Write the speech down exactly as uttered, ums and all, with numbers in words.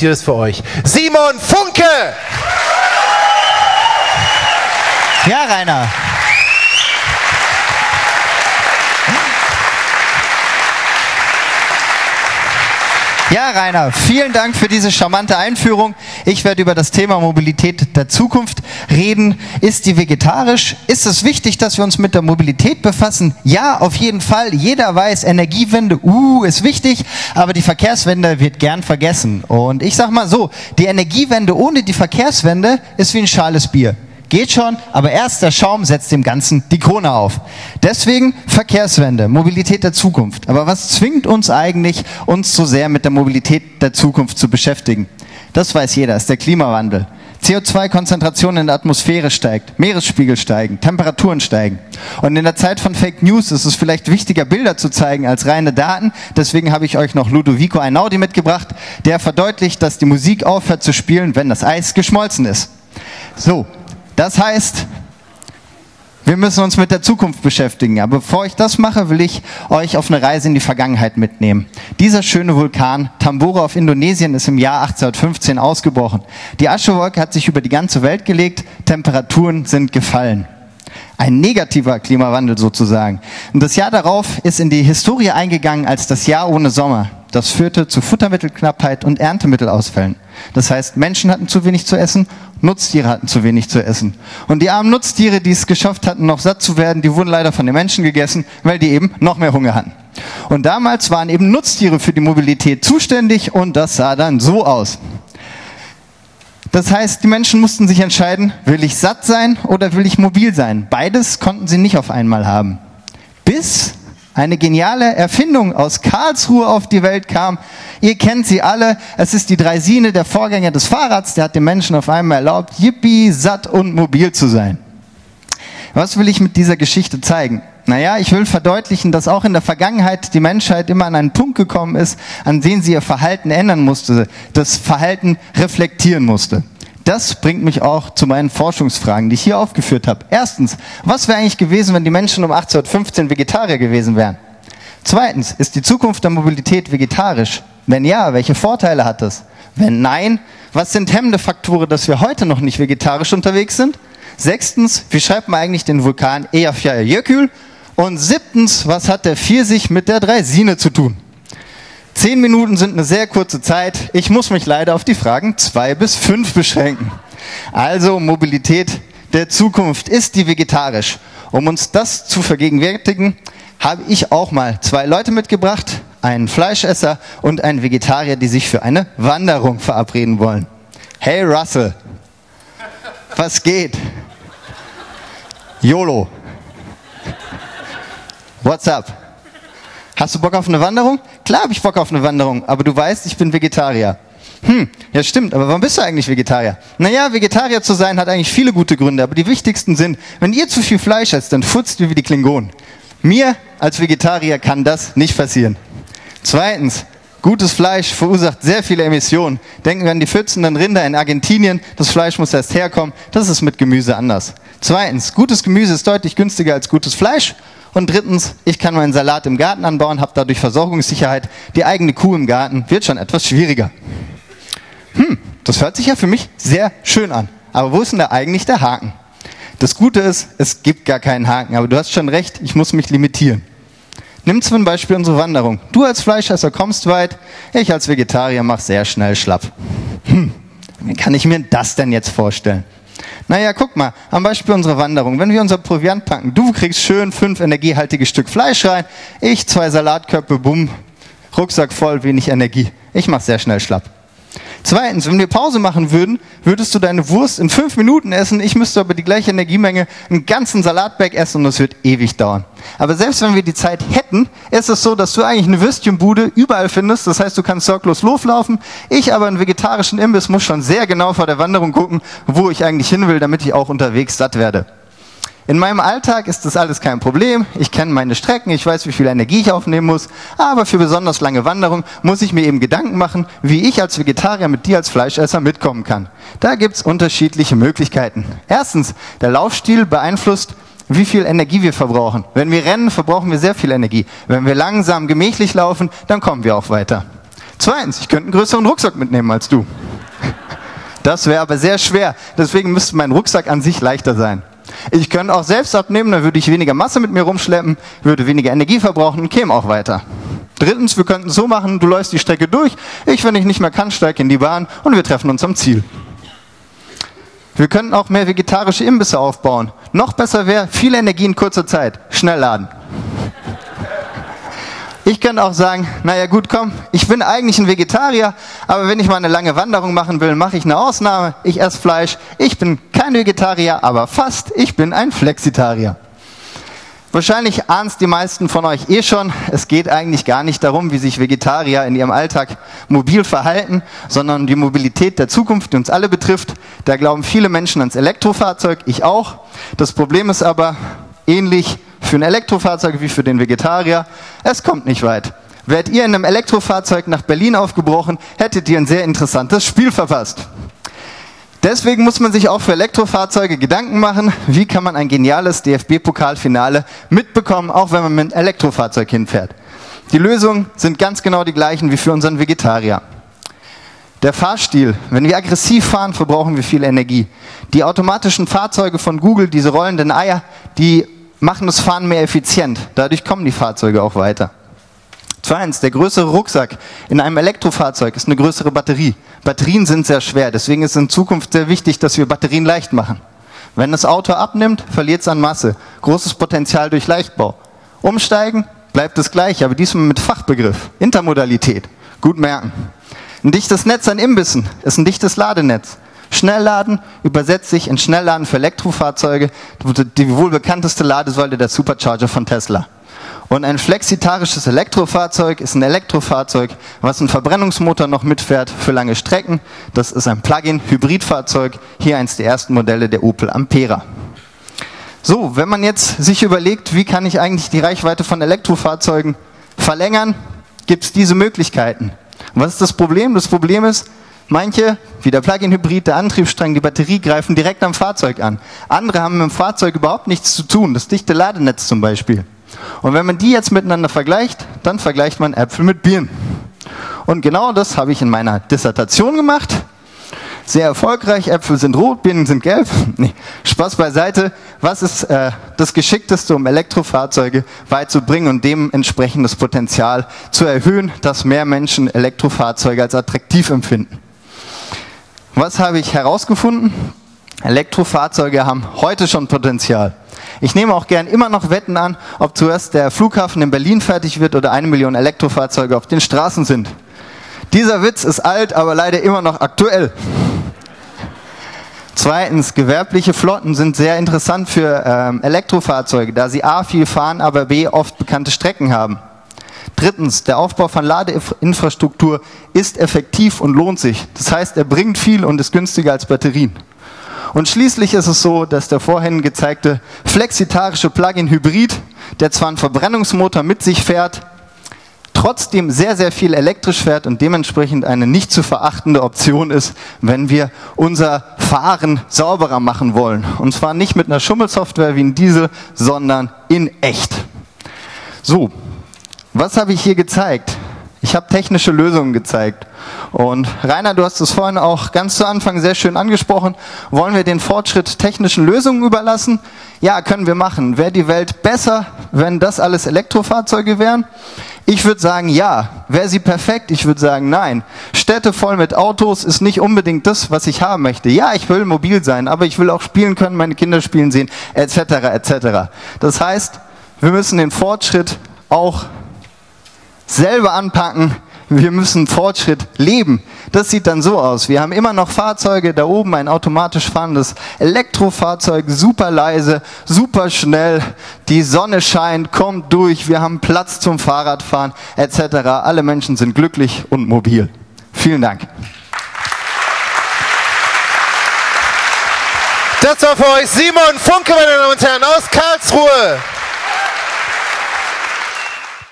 Hier ist für euch Simon Funke! Ja, Rainer. Ja, Rainer, vielen Dank für diese charmante Einführung. Ich werde über das Thema Mobilität der Zukunft reden. Ist die vegetarisch? Ist es wichtig, dass wir uns mit der Mobilität befassen? Ja, auf jeden Fall. Jeder weiß, Energiewende, uh, ist wichtig, aber die Verkehrswende wird gern vergessen. Und ich sag mal so, die Energiewende ohne die Verkehrswende ist wie ein schales Bier. Geht schon, aber erst der Schaum setzt dem Ganzen die Krone auf. Deswegen Verkehrswende, Mobilität der Zukunft. Aber was zwingt uns eigentlich, uns so sehr mit der Mobilität der Zukunft zu beschäftigen? Das weiß jeder, ist der Klimawandel. C O zwei Konzentration in der Atmosphäre steigt, Meeresspiegel steigen, Temperaturen steigen. Und in der Zeit von Fake News ist es vielleicht wichtiger, Bilder zu zeigen als reine Daten. Deswegen habe ich euch noch Ludovico Einaudi mitgebracht, der verdeutlicht, dass die Musik aufhört zu spielen, wenn das Eis geschmolzen ist. So. Das heißt, wir müssen uns mit der Zukunft beschäftigen. Aber bevor ich das mache, will ich euch auf eine Reise in die Vergangenheit mitnehmen. Dieser schöne Vulkan Tambora auf Indonesien ist im Jahr achtzehnhundertfünfzehn ausgebrochen. Die Aschewolke hat sich über die ganze Welt gelegt, Temperaturen sind gefallen. Ein negativer Klimawandel sozusagen. Und das Jahr darauf ist in die Historie eingegangen als das Jahr ohne Sommer. Das führte zu Futtermittelknappheit und Erntemittelausfällen. Das heißt, Menschen hatten zu wenig zu essen, Nutztiere hatten zu wenig zu essen. Und die armen Nutztiere, die es geschafft hatten, noch satt zu werden, die wurden leider von den Menschen gegessen, weil die eben noch mehr Hunger hatten. Und damals waren eben Nutztiere für die Mobilität zuständig und das sah dann so aus. Das heißt, die Menschen mussten sich entscheiden, will ich satt sein oder will ich mobil sein? Beides konnten sie nicht auf einmal haben. Bis eine geniale Erfindung aus Karlsruhe auf die Welt kam. Ihr kennt sie alle. Es ist die Draisine, der Vorgänger des Fahrrads. Der hat den Menschen auf einmal erlaubt, yippie, satt und mobil zu sein. Was will ich mit dieser Geschichte zeigen? Naja, ich will verdeutlichen, dass auch in der Vergangenheit die Menschheit immer an einen Punkt gekommen ist, an den sie ihr Verhalten ändern musste, das Verhalten reflektieren musste. Das bringt mich auch zu meinen Forschungsfragen, die ich hier aufgeführt habe. Erstens, was wäre eigentlich gewesen, wenn die Menschen um achtzehnhundertfünfzehn Vegetarier gewesen wären? Zweitens, ist die Zukunft der Mobilität vegetarisch? Wenn ja, welche Vorteile hat das? Wenn nein, was sind hemmende Faktoren, dass wir heute noch nicht vegetarisch unterwegs sind? Sechstens, wie schreibt man eigentlich den Vulkan Eyjafjallajökull? Und siebtens, was hat der Pfirsich mit der Draisine zu tun? Zehn Minuten sind eine sehr kurze Zeit. Ich muss mich leider auf die Fragen zwei bis fünf beschränken. Also Mobilität der Zukunft, ist die vegetarisch? Um uns das zu vergegenwärtigen, habe ich auch mal zwei Leute mitgebracht, einen Fleischesser und einen Vegetarier, die sich für eine Wanderung verabreden wollen. Hey Russell, was geht? YOLO, what's up? Hast du Bock auf eine Wanderung? Klar habe ich Bock auf eine Wanderung, aber du weißt, ich bin Vegetarier. Hm, ja stimmt, aber warum bist du eigentlich Vegetarier? Naja, Vegetarier zu sein hat eigentlich viele gute Gründe, aber die wichtigsten sind, wenn ihr zu viel Fleisch esst, dann furzt ihr wie die Klingonen. Mir als Vegetarier kann das nicht passieren. Zweitens, gutes Fleisch verursacht sehr viele Emissionen. Denken wir an die fützenden Rinder in Argentinien, das Fleisch muss erst herkommen, das ist mit Gemüse anders. Zweitens, gutes Gemüse ist deutlich günstiger als gutes Fleisch. Und drittens, ich kann meinen Salat im Garten anbauen, habe dadurch Versorgungssicherheit. Die eigene Kuh im Garten wird schon etwas schwieriger. Hm, das hört sich ja für mich sehr schön an. Aber wo ist denn da eigentlich der Haken? Das Gute ist, es gibt gar keinen Haken. Aber du hast schon recht, ich muss mich limitieren. Nimm zum Beispiel unsere Wanderung. Du als Fleischesser kommst weit, ich als Vegetarier mache sehr schnell schlapp. Hm, wie kann ich mir das denn jetzt vorstellen? Naja, guck mal, am Beispiel unserer Wanderung. Wenn wir unser Proviant packen, du kriegst schön fünf energiehaltige Stück Fleisch rein, ich zwei Salatköpfe, bumm, Rucksack voll, wenig Energie. Ich mach's sehr schnell schlapp. Zweitens, wenn wir Pause machen würden, würdest du deine Wurst in fünf Minuten essen, ich müsste aber die gleiche Energiemenge einen ganzen Salatberg essen und das wird ewig dauern. Aber selbst wenn wir die Zeit hätten, ist es so, dass du eigentlich eine Würstchenbude überall findest, das heißt, du kannst sorglos loslaufen, ich aber einen vegetarischen Imbiss muss schon sehr genau vor der Wanderung gucken, wo ich eigentlich hin will, damit ich auch unterwegs satt werde. In meinem Alltag ist das alles kein Problem, ich kenne meine Strecken, ich weiß, wie viel Energie ich aufnehmen muss, aber für besonders lange Wanderungen muss ich mir eben Gedanken machen, wie ich als Vegetarier mit dir als Fleischesser mitkommen kann. Da gibt es unterschiedliche Möglichkeiten. Erstens, der Laufstil beeinflusst, wie viel Energie wir verbrauchen. Wenn wir rennen, verbrauchen wir sehr viel Energie. Wenn wir langsam, gemächlich laufen, dann kommen wir auch weiter. Zweitens, ich könnte einen größeren Rucksack mitnehmen als du. Das wäre aber sehr schwer. Deswegen müsste mein Rucksack an sich leichter sein. Ich könnte auch selbst abnehmen, dann würde ich weniger Masse mit mir rumschleppen, würde weniger Energie verbrauchen und käme auch weiter. Drittens, wir könnten es so machen, du läufst die Strecke durch, ich, wenn ich nicht mehr kann, steige in die Bahn und wir treffen uns am Ziel. Wir könnten auch mehr vegetarische Imbisse aufbauen. Noch besser wäre, viel Energie in kurzer Zeit, schnell laden. Ich könnte auch sagen, naja gut, komm, ich bin eigentlich ein Vegetarier, aber wenn ich mal eine lange Wanderung machen will, mache ich eine Ausnahme, ich esse Fleisch, ich bin kein Vegetarier, aber fast, ich bin ein Flexitarier. Wahrscheinlich ahnen es die meisten von euch eh schon, es geht eigentlich gar nicht darum, wie sich Vegetarier in ihrem Alltag mobil verhalten, sondern die Mobilität der Zukunft, die uns alle betrifft. Da glauben viele Menschen ans Elektrofahrzeug, ich auch. Das Problem ist aber, ähnlich für ein Elektrofahrzeug wie für den Vegetarier, es kommt nicht weit. Wärt ihr in einem Elektrofahrzeug nach Berlin aufgebrochen, hättet ihr ein sehr interessantes Spiel verpasst. Deswegen muss man sich auch für Elektrofahrzeuge Gedanken machen, wie kann man ein geniales D F B-Pokalfinale mitbekommen, auch wenn man mit einem Elektrofahrzeug hinfährt. Die Lösungen sind ganz genau die gleichen wie für unseren Vegetarier. Der Fahrstil. Wenn wir aggressiv fahren, verbrauchen wir viel Energie. Die automatischen Fahrzeuge von Google, diese rollenden Eier, die machen das Fahren mehr effizient. Dadurch kommen die Fahrzeuge auch weiter. Zweitens, der größere Rucksack in einem Elektrofahrzeug ist eine größere Batterie. Batterien sind sehr schwer, deswegen ist es in Zukunft sehr wichtig, dass wir Batterien leicht machen. Wenn das Auto abnimmt, verliert es an Masse. Großes Potenzial durch Leichtbau. Umsteigen bleibt es gleich, aber diesmal mit Fachbegriff. Intermodalität. Gut merken. Ein dichtes Netz an Imbissen ist ein dichtes Ladenetz. Schnellladen übersetzt sich in Schnellladen für Elektrofahrzeuge, die wohl bekannteste Ladesäule der Supercharger von Tesla. Und ein flexitarisches Elektrofahrzeug ist ein Elektrofahrzeug, was einen Verbrennungsmotor noch mitfährt für lange Strecken. Das ist ein Plug-in-Hybridfahrzeug, hier eins der ersten Modelle der Opel Ampera. So, wenn man jetzt sich überlegt, wie kann ich eigentlich die Reichweite von Elektrofahrzeugen verlängern, gibt es diese Möglichkeiten. Und was ist das Problem? Das Problem ist, manche, wie der Plug-in-Hybrid, der Antriebsstrang, die Batterie, greifen direkt am Fahrzeug an. Andere haben mit dem Fahrzeug überhaupt nichts zu tun, das dichte Ladenetz zum Beispiel. Und wenn man die jetzt miteinander vergleicht, dann vergleicht man Äpfel mit Birnen. Und genau das habe ich in meiner Dissertation gemacht. Sehr erfolgreich, Äpfel sind rot, Birnen sind gelb. Nee, Spaß beiseite. Was ist äh, das Geschickteste, um Elektrofahrzeuge beizubringen und dementsprechend das Potenzial zu erhöhen, dass mehr Menschen Elektrofahrzeuge als attraktiv empfinden? Was habe ich herausgefunden? Elektrofahrzeuge haben heute schon Potenzial. Ich nehme auch gern immer noch Wetten an, ob zuerst der Flughafen in Berlin fertig wird oder eine Million Elektrofahrzeuge auf den Straßen sind. Dieser Witz ist alt, aber leider immer noch aktuell. Zweitens, gewerbliche Flotten sind sehr interessant für ähm, Elektrofahrzeuge, da sie A viel fahren, aber B oft bekannte Strecken haben. Drittens, der Aufbau von Ladeinfrastruktur ist effektiv und lohnt sich. Das heißt, er bringt viel und ist günstiger als Batterien. Und schließlich ist es so, dass der vorhin gezeigte flexitarische Plug-in-Hybrid, der zwar einen Verbrennungsmotor mit sich fährt, trotzdem sehr, sehr viel elektrisch fährt und dementsprechend eine nicht zu verachtende Option ist, wenn wir unser Fahren sauberer machen wollen. Und zwar nicht mit einer Schummelsoftware wie ein Diesel, sondern in echt. So, was habe ich hier gezeigt? Ich habe technische Lösungen gezeigt. Und Rainer, du hast es vorhin auch ganz zu Anfang sehr schön angesprochen. Wollen wir den Fortschritt technischen Lösungen überlassen? Ja, können wir machen. Wäre die Welt besser, wenn das alles Elektrofahrzeuge wären? Ich würde sagen, ja. Wäre sie perfekt? Ich würde sagen, nein. Städte voll mit Autos ist nicht unbedingt das, was ich haben möchte. Ja, ich will mobil sein, aber ich will auch spielen können, meine Kinder spielen sehen, et cetera et cetera. Das heißt, wir müssen den Fortschritt auch selber anpacken. Wir müssen Fortschritt leben. Das sieht dann so aus. Wir haben immer noch Fahrzeuge, da oben ein automatisch fahrendes Elektrofahrzeug, super leise, super schnell, die Sonne scheint, kommt durch, wir haben Platz zum Fahrradfahren et cetera. Alle Menschen sind glücklich und mobil. Vielen Dank. Das war für euch Simon Funke, meine Damen und Herren, aus Karlsruhe.